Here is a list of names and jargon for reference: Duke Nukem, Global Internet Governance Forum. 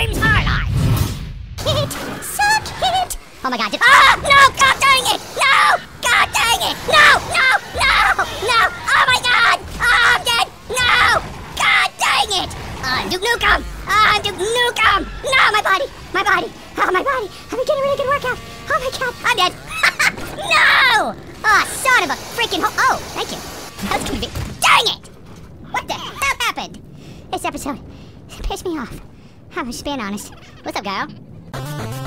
game's highlight. Suck it! Oh my god! Ah! No! God dang it! No! God dang it! No! No! No! No! Oh my god! Oh, I'm dead! No! God dang it! I'm Duke Nukem! I'm Duke Nukem! No! My body! My body! Oh my body! I've been getting a really good workout. Oh my god! I'm dead! No! Ah, oh, son of a freaking ho- Oh, thank you. That was convenient. Dang it! What the hell happened? This episode pissed me off. I'm just being honest. What's up, girl?